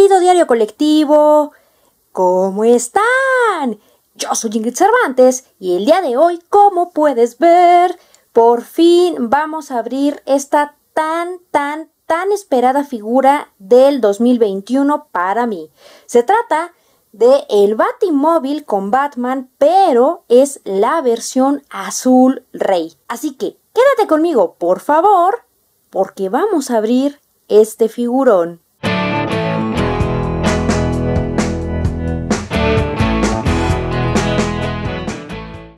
Querido Diario Colectivo, ¿cómo están? Yo soy Ingrid Cervantes y el día de hoy, como puedes ver, por fin vamos a abrir esta tan esperada figura del 2021 para mí. Se trata de el Batimóvil con Batman, pero es la versión Azul Rey. Así que quédate conmigo, por favor, porque vamos a abrir este figurón.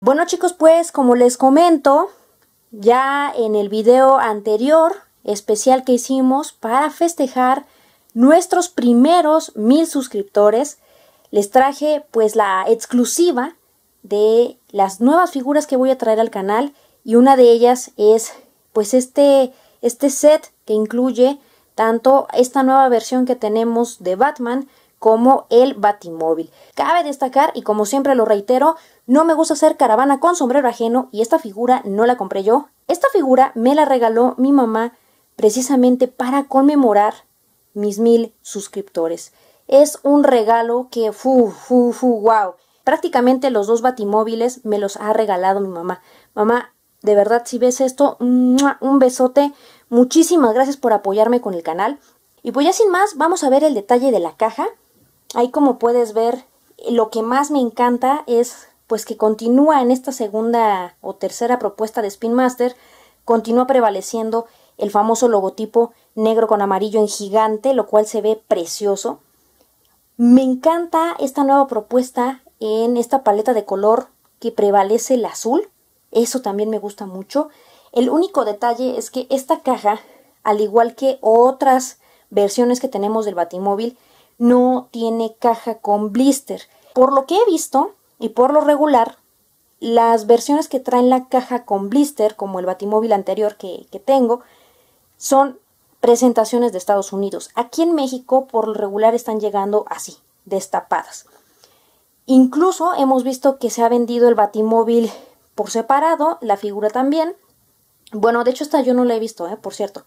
Bueno chicos, pues como les comento, ya en el video anterior especial que hicimos para festejar nuestros primeros 1000 suscriptores, les traje pues la exclusiva de las nuevas figuras que voy a traer al canal, y una de ellas es pues este set que incluye tanto esta nueva versión que tenemos de Batman como el Batimóvil. Cabe destacar, y como siempre lo reitero, no me gusta hacer caravana con sombrero ajeno, y esta figura no la compré yo. Esta figura me la regaló mi mamá precisamente para conmemorar mis 1000 suscriptores. Es un regalo que wow. Prácticamente los dos Batimóviles me los ha regalado mi mamá. Mamá, de verdad, si ves esto, un besote. Muchísimas gracias por apoyarme con el canal. Y pues ya sin más, vamos a ver el detalle de la caja. Ahí como puedes ver, lo que más me encanta es pues que continúa en esta segunda o tercera propuesta de Spin Master, continúa prevaleciendo el famoso logotipo negro con amarillo en gigante, lo cual se ve precioso. Me encanta esta nueva propuesta en esta paleta de color que prevalece el azul, eso también me gusta mucho. El único detalle es que esta caja, al igual que otras versiones que tenemos del Batimóvil, no tiene caja con blister. Por lo que he visto, y por lo regular, las versiones que traen la caja con blister, como el Batimóvil anterior que tengo, son presentaciones de Estados Unidos. Aquí en México, por lo regular, están llegando así, destapadas. Incluso hemos visto que se ha vendido el Batimóvil por separado, la figura también. Bueno, de hecho esta yo no la he visto, por cierto.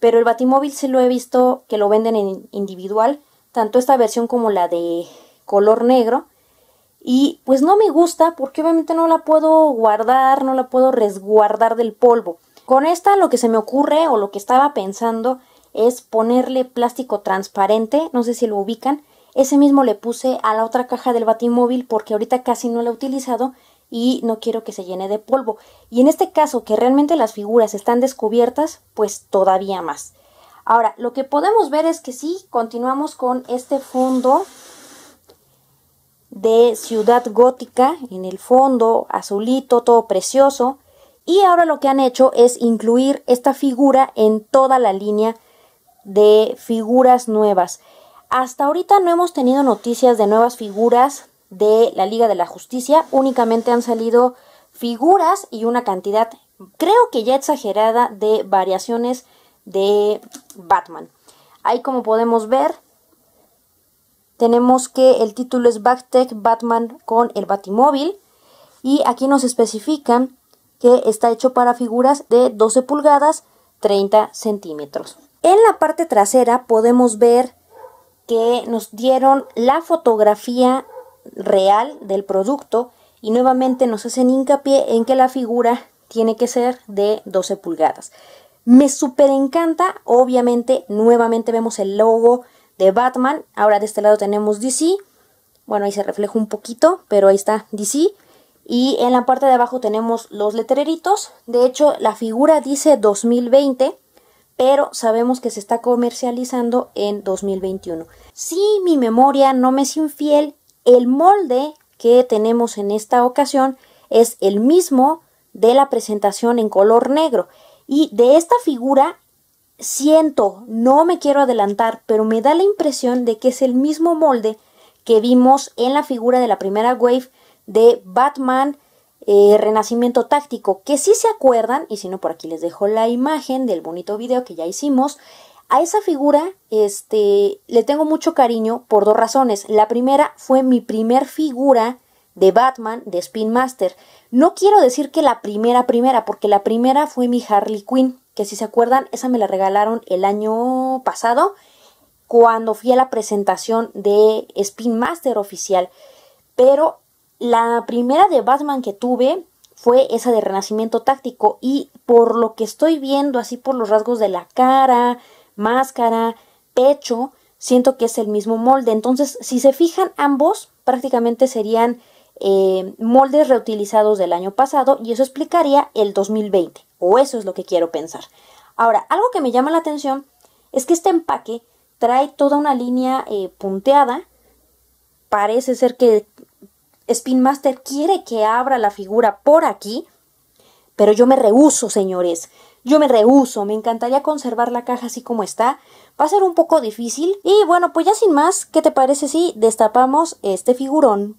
Pero el Batimóvil sí lo he visto que lo venden en individual, tanto esta versión como la de color negro, y pues no me gusta porque obviamente no la puedo guardar, no la puedo resguardar del polvo. Con esta lo que se me ocurre, o lo que estaba pensando, es ponerle plástico transparente, no sé si lo ubican, ese mismo le puse a la otra caja del Batimóvil porque ahorita casi no la he utilizado y no quiero que se llene de polvo, y en este caso que realmente las figuras están descubiertas, pues todavía más. Ahora, lo que podemos ver es que sí, continuamos con este fondo de ciudad gótica, en el fondo azulito, todo precioso. Y ahora lo que han hecho es incluir esta figura en toda la línea de figuras nuevas. Hasta ahorita no hemos tenido noticias de nuevas figuras de la Liga de la Justicia, únicamente han salido figuras y una cantidad, creo que ya exagerada, de variaciones de Batman. Ahí como podemos ver, tenemos que el título es Bat-Tech Batman con el Batimóvil, y aquí nos especifican que está hecho para figuras de 12 pulgadas 30 centímetros. En la parte trasera podemos ver que nos dieron la fotografía real del producto, y nuevamente nos hacen hincapié en que la figura tiene que ser de 12 pulgadas. Me súper encanta, obviamente nuevamente vemos el logo de Batman, ahora de este lado tenemos DC, bueno ahí se refleja un poquito, pero ahí está DC, y en la parte de abajo tenemos los letreritos. De hecho la figura dice 2020, pero sabemos que se está comercializando en 2021. Si mi memoria no me es infiel, el molde que tenemos en esta ocasión es el mismo de la presentación en color negro. Y de esta figura siento, no me quiero adelantar, pero me da la impresión de que es el mismo molde que vimos en la figura de la primera wave de Batman Renacimiento Táctico, que si se acuerdan, y si no por aquí les dejo la imagen del bonito video que ya hicimos, a esa figura le tengo mucho cariño por dos razones. La primera fue mi primer figura de Batman de Spin Master. No quiero decir que la primera, porque la primera fue mi Harley Quinn, que si se acuerdan, esa me la regalaron el año pasado. cuando fui a la presentación de Spin Master oficial. Pero la primera de Batman que tuve fue esa de Renacimiento Táctico. Y por lo que estoy viendo, así por los rasgos de la cara, máscara, pecho, siento que es el mismo molde. Entonces, si se fijan, ambos prácticamente serían moldes reutilizados del año pasado. Y eso explicaría el 2020. O eso es lo que quiero pensar. Ahora, algo que me llama la atención es que este empaque trae toda una línea punteada. Parece ser que Spin Master quiere que abra la figura por aquí, pero yo me rehúso, señores. Yo me rehúso. Me encantaría conservar la caja así como está. Va a ser un poco difícil. Y bueno, pues ya sin más, ¿qué te parece si destapamos este figurón?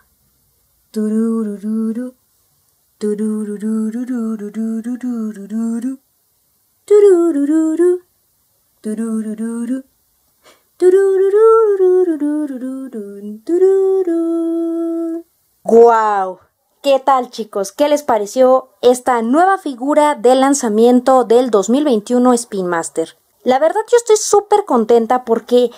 ¡Guau! ¿Qué tal, chicos? ¿Qué les pareció esta nueva figura de lanzamiento del 2021 Spin Master? La verdad, yo estoy súper contenta porque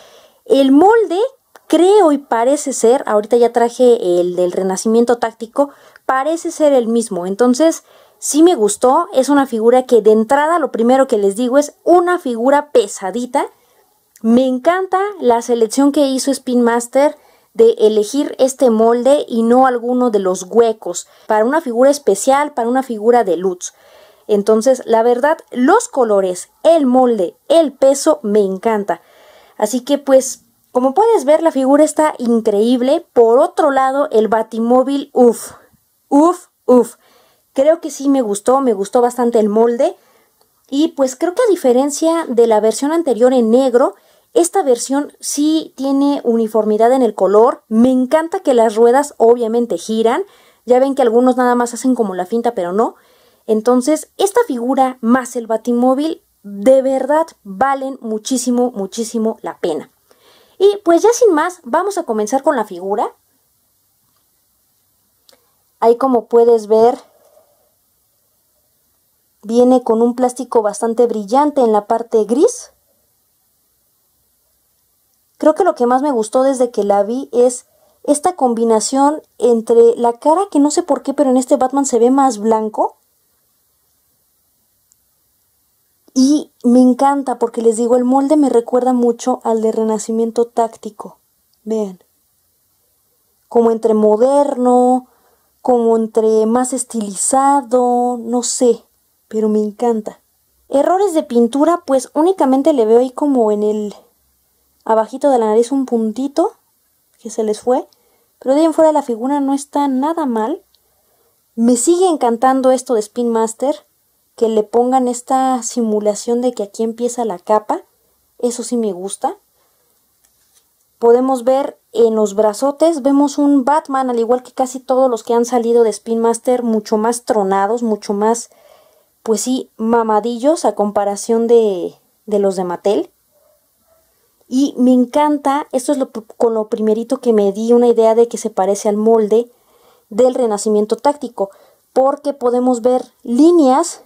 el molde, creo y parece ser, ahorita ya traje el del Renacimiento Táctico, parece ser el mismo. Entonces, sí me gustó. Es una figura que de entrada lo primero que les digo es una figura pesadita. Me encanta la selección que hizo Spin Master de elegir este molde y no alguno de los huecos para una figura especial, para una figura de deluxe. Entonces, la verdad, los colores, el molde, el peso, me encanta. Así que pues, como puedes ver, la figura está increíble. Por otro lado, el Batimóvil, uff. Creo que sí me gustó bastante el molde. Y pues creo que a diferencia de la versión anterior en negro, esta versión sí tiene uniformidad en el color. Me encanta que las ruedas obviamente giran. Ya ven que algunos nada más hacen como la finta, pero no. Entonces, esta figura más el Batimóvil de verdad valen muchísimo, muchísimo la pena. Y pues ya sin más, vamos a comenzar con la figura. Ahí, como puedes ver, viene con un plástico bastante brillante en la parte gris. Creo que lo que más me gustó desde que la vi es esta combinación entre la cara, que no sé por qué, pero en este Batman se ve más blanco. Y me encanta porque les digo, el molde me recuerda mucho al de Renacimiento Táctico. Vean. Como entre moderno, como entre más estilizado, no sé. Pero me encanta. Errores de pintura, pues únicamente le veo ahí como en el abajito de la nariz un puntito que se les fue. Pero de ahí en fuera la figura no está nada mal. Me sigue encantando esto de Spin Master, que le pongan esta simulación de que aquí empieza la capa. Eso sí me gusta. Podemos ver en los brazotes, vemos un Batman, al igual que casi todos los que han salido de Spin Master, mucho más tronados, mucho más, pues sí, mamadillos a comparación de los de Mattel. Y me encanta, esto es con lo primerito que me di una idea de que se parece al molde del Renacimiento Táctico, porque podemos ver líneas,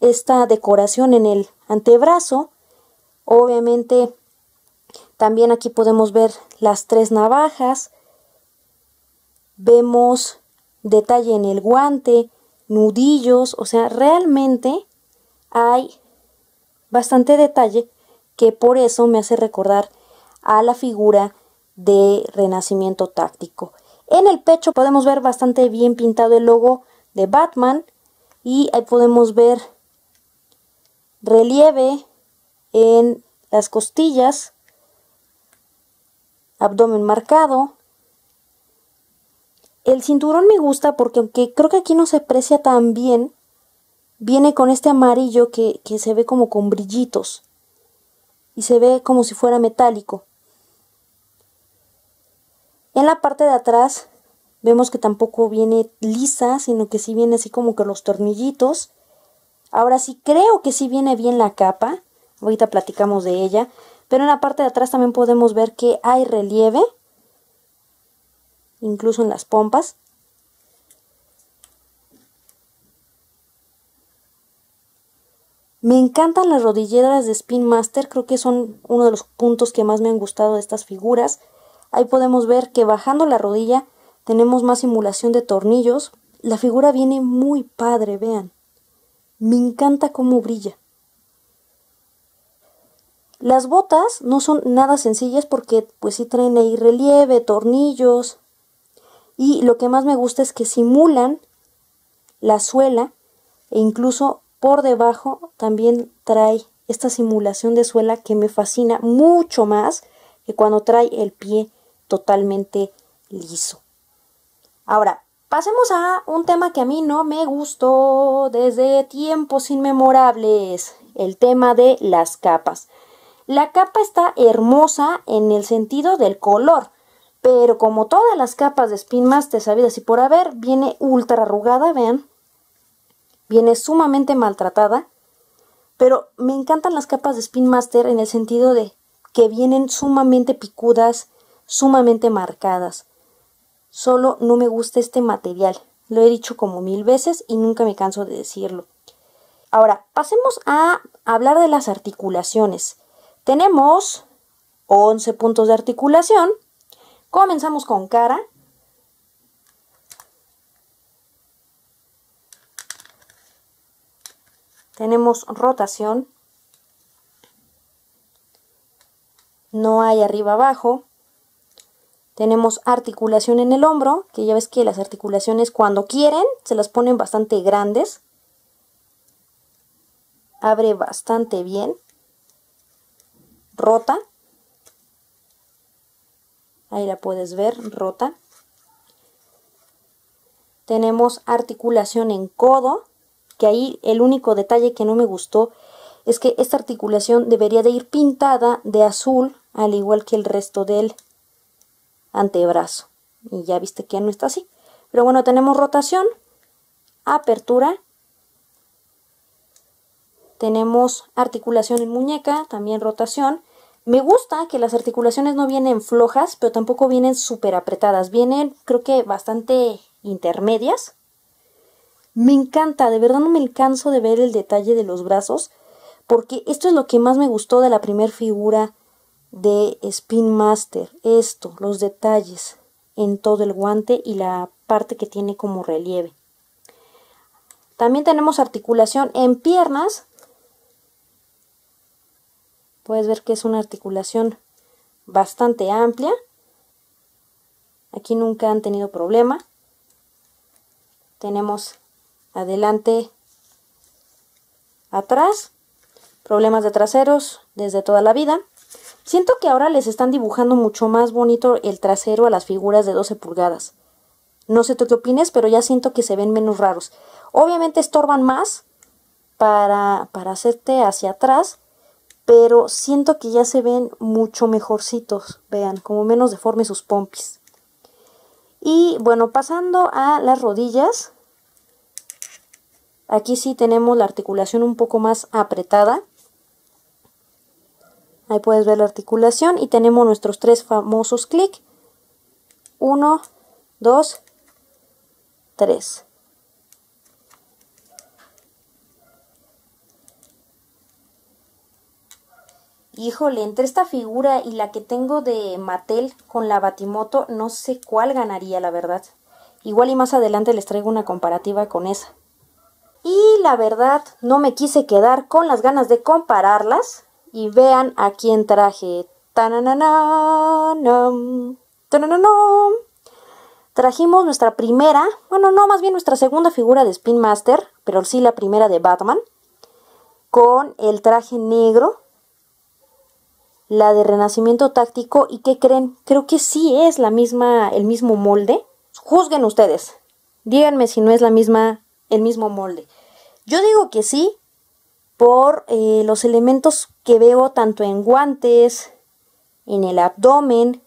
esta decoración en el antebrazo. Obviamente también aquí podemos ver las tres navajas, vemos detalle en el guante, nudillos, o sea, realmente hay bastante detalle que por eso me hace recordar a la figura de Renacimiento Táctico. En el pecho podemos ver bastante bien pintado el logo de Batman y ahí podemos ver relieve en las costillas, abdomen marcado. El cinturón me gusta porque aunque creo que aquí no se aprecia tan bien, viene con este amarillo que se ve como con brillitos y se ve como si fuera metálico. En la parte de atrás vemos que tampoco viene lisa, sino que sí viene así como que los tornillitos. Ahora sí creo que sí viene bien la capa, ahorita platicamos de ella, pero en la parte de atrás también podemos ver que hay relieve, incluso en las pompas. Me encantan las rodilleras de Spin Master, creo que son uno de los puntos que más me han gustado de estas figuras. Ahí podemos ver que bajando la rodilla tenemos más simulación de tornillos. La figura viene muy padre, vean. Me encanta cómo brilla. Las botas no son nada sencillas porque pues sí traen ahí relieve, tornillos. Y lo que más me gusta es que simulan la suela e incluso por debajo también trae esta simulación de suela que me fascina mucho más que cuando trae el pie totalmente liso. Ahora, pasemos a un tema que a mí no me gustó desde tiempos inmemorables, el tema de las capas. La capa está hermosa en el sentido del color, pero como todas las capas de Spin Master sabidas y por haber, viene ultra arrugada, vean. Viene sumamente maltratada, pero me encantan las capas de Spin Master en el sentido de que vienen sumamente picudas, sumamente marcadas. Solo no me gusta este material, lo he dicho como 1000 veces y nunca me canso de decirlo. Ahora, pasemos a hablar de las articulaciones. Tenemos 11 puntos de articulación. Comenzamos con cara. Tenemos rotación. No hay arriba abajo. Tenemos articulación en el hombro, que ya ves que las articulaciones cuando quieren se las ponen bastante grandes. Abre bastante bien. Rota. Ahí la puedes ver, rota. Tenemos articulación en codo, que ahí el único detalle que no me gustó es que esta articulación debería de ir pintada de azul, al igual que el resto del antebrazo. Y ya viste que no está así. Pero bueno, tenemos rotación, apertura. Tenemos articulación en muñeca, también rotación. Me gusta que las articulaciones no vienen flojas, pero tampoco vienen súper apretadas. Vienen, creo que bastante intermedias. Me encanta, de verdad no me canso de ver el detalle de los brazos, porque esto es lo que más me gustó de la primera figura de Spin Master. Esto, los detalles en todo el guante y la parte que tiene como relieve. También tenemos articulación en piernas. Puedes ver que es una articulación bastante amplia. Aquí nunca han tenido problema. Tenemos adelante, atrás, problemas de traseros desde toda la vida. Siento que ahora les están dibujando mucho más bonito el trasero a las figuras de 12 pulgadas. No sé tú qué opines, pero ya siento que se ven menos raros. Obviamente estorban más para hacerte hacia atrás, pero siento que ya se ven mucho mejorcitos. Vean, como menos deforme sus pompis. Y bueno, pasando a las rodillas. Aquí sí tenemos la articulación un poco más apretada. Ahí puedes ver la articulación y tenemos nuestros tres famosos clic. 1, 2, 3. Híjole, entre esta figura y la que tengo de Mattel con la Batimoto, no sé cuál ganaría, la verdad. Igual y más adelante les traigo una comparativa con esa. Y la verdad, no me quise quedar con las ganas de compararlas. Y vean a quién traje. ¡Tanananam! ¡Tanananam! Trajimos nuestra primera, bueno no, más bien nuestra segunda figura de Spin Master, pero sí la primera de Batman, con el traje negro, la de Renacimiento Táctico. ¿Y qué creen? Creo que sí es el mismo molde. Juzguen ustedes, díganme si no es el mismo molde. Yo digo que sí, por los elementos que veo tanto en guantes, en el abdomen.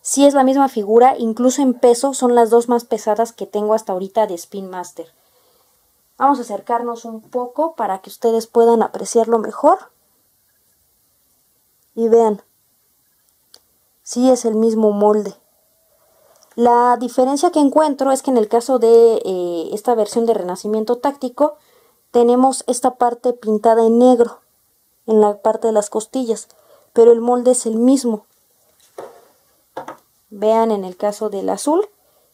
Sí es la misma figura, incluso en peso, son las dos más pesadas que tengo hasta ahorita de Spin Master. Vamos a acercarnos un poco para que ustedes puedan apreciarlo mejor. Y vean, sí es el mismo molde. La diferencia que encuentro es que en el caso de esta versión de Renacimiento Táctico, tenemos esta parte pintada en negro, en la parte de las costillas, pero el molde es el mismo. Vean en el caso del azul,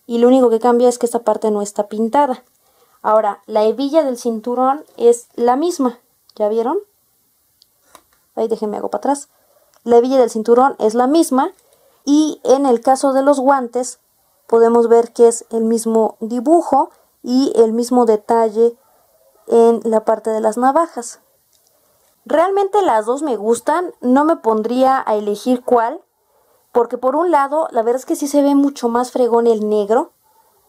y lo único que cambia es que esta parte no está pintada. Ahora, la hebilla del cinturón es la misma, ¿ya vieron? Ahí déjenme hago para atrás. La hebilla del cinturón es la misma, y en el caso de los guantes podemos ver que es el mismo dibujo y el mismo detalle en la parte de las navajas. Realmente las dos me gustan, no me pondría a elegir cuál, porque por un lado la verdad es que sí se ve mucho más fregón el negro,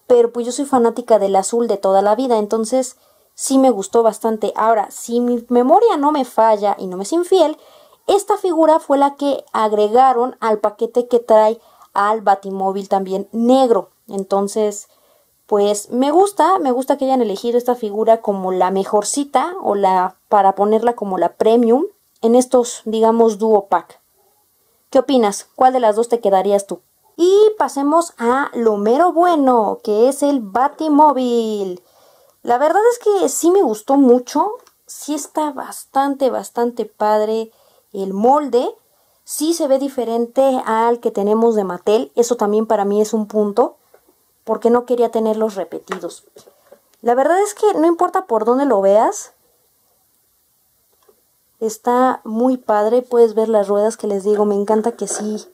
pero pues yo soy fanática del azul de toda la vida, entonces sí me gustó bastante. Ahora, si mi memoria no me falla y no me es infiel, esta figura fue la que agregaron al paquete que trae al Batimóvil también negro. Entonces, pues me gusta que hayan elegido esta figura como la mejorcita, o la para ponerla como la premium en estos, digamos, duo pack. ¿Qué opinas? ¿Cuál de las dos te quedarías tú? Y pasemos a lo mero bueno, que es el Batimóvil. La verdad es que sí me gustó mucho, sí está bastante padre el molde, sí se ve diferente al que tenemos de Mattel, eso también para mí es un punto, porque no quería tenerlos repetidos. La verdad es que no importa por dónde lo veas, está muy padre, puedes ver las ruedas que les digo, me encanta que sí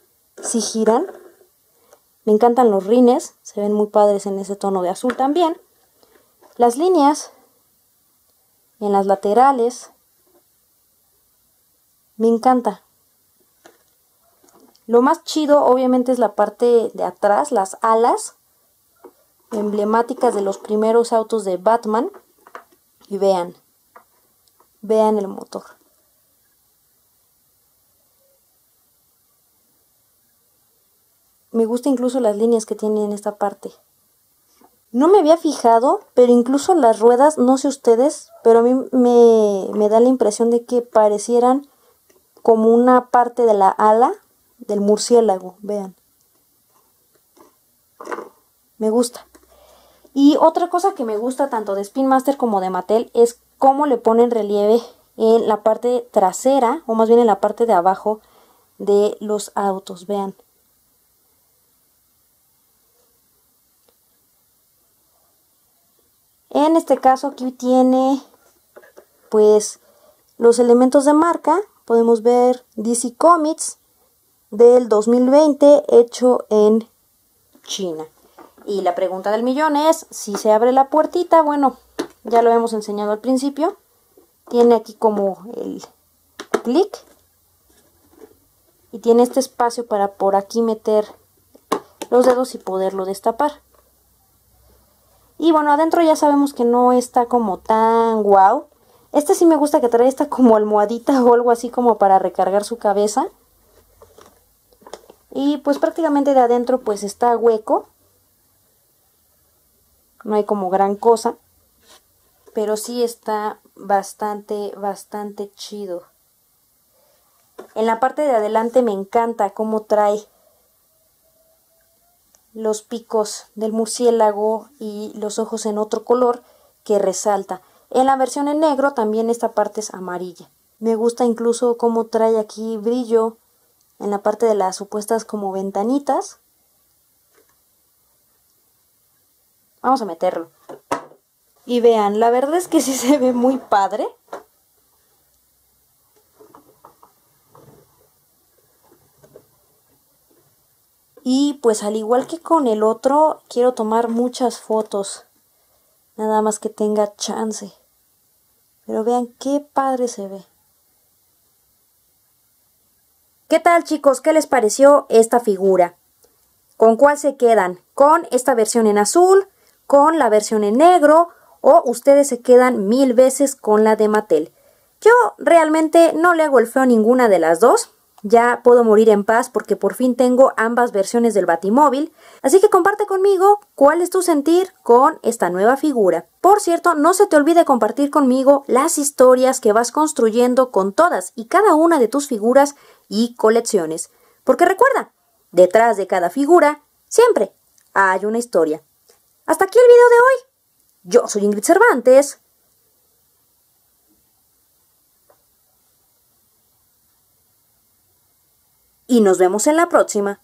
giran, me encantan los rines, se ven muy padres en ese tono de azul también. Las líneas en las laterales, me encanta. Lo más chido obviamente es la parte de atrás, las alas, emblemáticas de los primeros autos de Batman. Y vean el motor. Me gusta incluso las líneas que tiene en esta parte. No me había fijado, pero incluso las ruedas, no sé ustedes, pero a mí me da la impresión de que parecieran como una parte de la ala del murciélago. Vean. Me gusta. Y otra cosa que me gusta tanto de Spin Master como de Mattel es cómo le ponen relieve en la parte trasera, o más bien en la parte de abajo de los autos. Vean. En este caso aquí tiene pues los elementos de marca. Podemos ver DC Comics del 2020 hecho en China. Y la pregunta del millón es si se abre la puertita. Bueno, ya lo hemos enseñado al principio. Tiene aquí como el clic. Y tiene este espacio para por aquí meter los dedos y poderlo destapar. Y bueno, adentro ya sabemos que no está como tan guau. Este sí me gusta que trae esta como almohadita o algo así como para recargar su cabeza. Y pues prácticamente de adentro pues está hueco. No hay como gran cosa. Pero sí está bastante chido. En la parte de adelante me encanta cómo trae los picos del murciélago y los ojos en otro color que resalta. En la versión en negro también esta parte es amarilla. Me gusta incluso cómo trae aquí brillo en la parte de las supuestas como ventanitas. Vamos a meterlo. Y vean, la verdad es que sí se ve muy padre. Y pues al igual que con el otro, quiero tomar muchas fotos. Nada más que tenga chance. Pero vean qué padre se ve. ¿Qué tal, chicos? ¿Qué les pareció esta figura? ¿Con cuál se quedan? ¿Con esta versión en azul? ¿Con la versión en negro? o ustedes se quedan 1000 veces con la de Mattel. Yo realmente no le hago el feo a ninguna de las dos. Ya puedo morir en paz porque por fin tengo ambas versiones del Batimóvil. Así que comparte conmigo cuál es tu sentir con esta nueva figura. Por cierto, no se te olvide compartir conmigo las historias que vas construyendo con todas y cada una de tus figuras y colecciones. Porque recuerda, detrás de cada figura siempre hay una historia. Hasta aquí el video de hoy. Yo soy Ingrid Cervantes. Y nos vemos en la próxima.